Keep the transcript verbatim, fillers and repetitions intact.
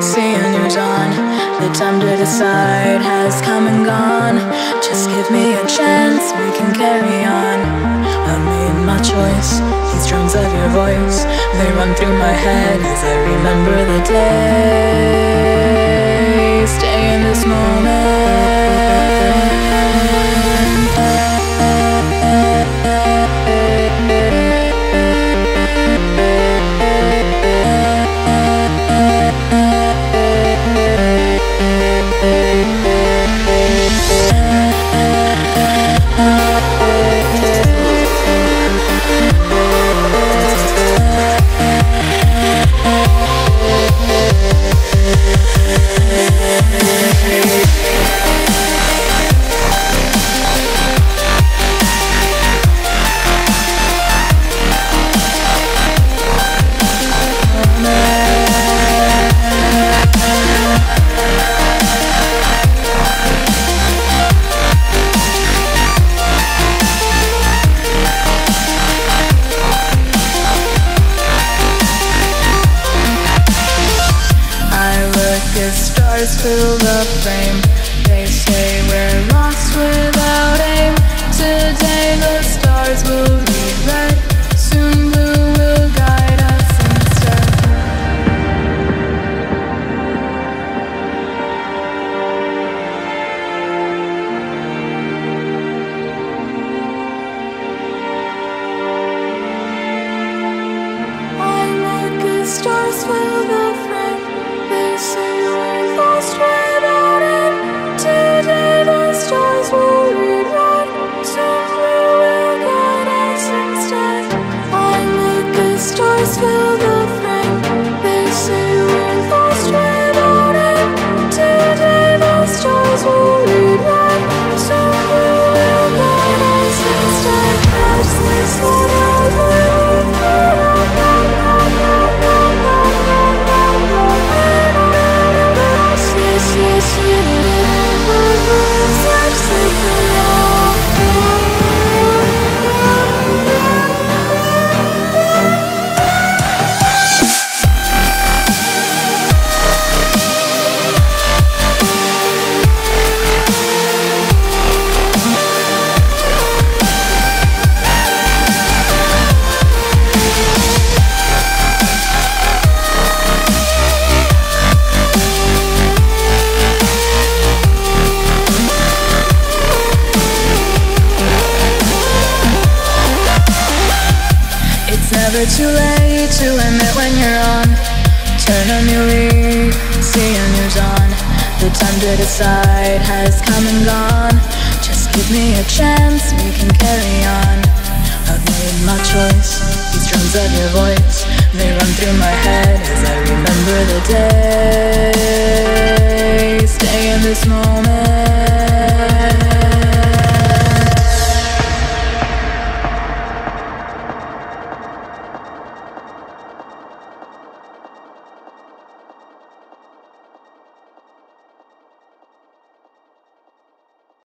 see a new dawn. The time to decide has come and gone. Just give me a chance, we can carry on. I made my choice, these drums of your voice, they run through my head as I remember the day. Stay in this moment. Fill the frame. They say we're lost without aim. Today the stars will be red. Soon blue will guide us instead. I look at stars will the frame. They say fill the frame. They say we're lost without it. Today the stars will rewrite. So who will guide us instead? Perhaps this one over. Perhaps this is you. Perhaps this is you. Never too late to admit when you're on. Turn a new leaf, see a new dawn. The time to decide has come and gone. Just give me a chance, we can carry on. I've made my choice, these drums of your voice, they run through my head as I remember the day. Stay in this moment.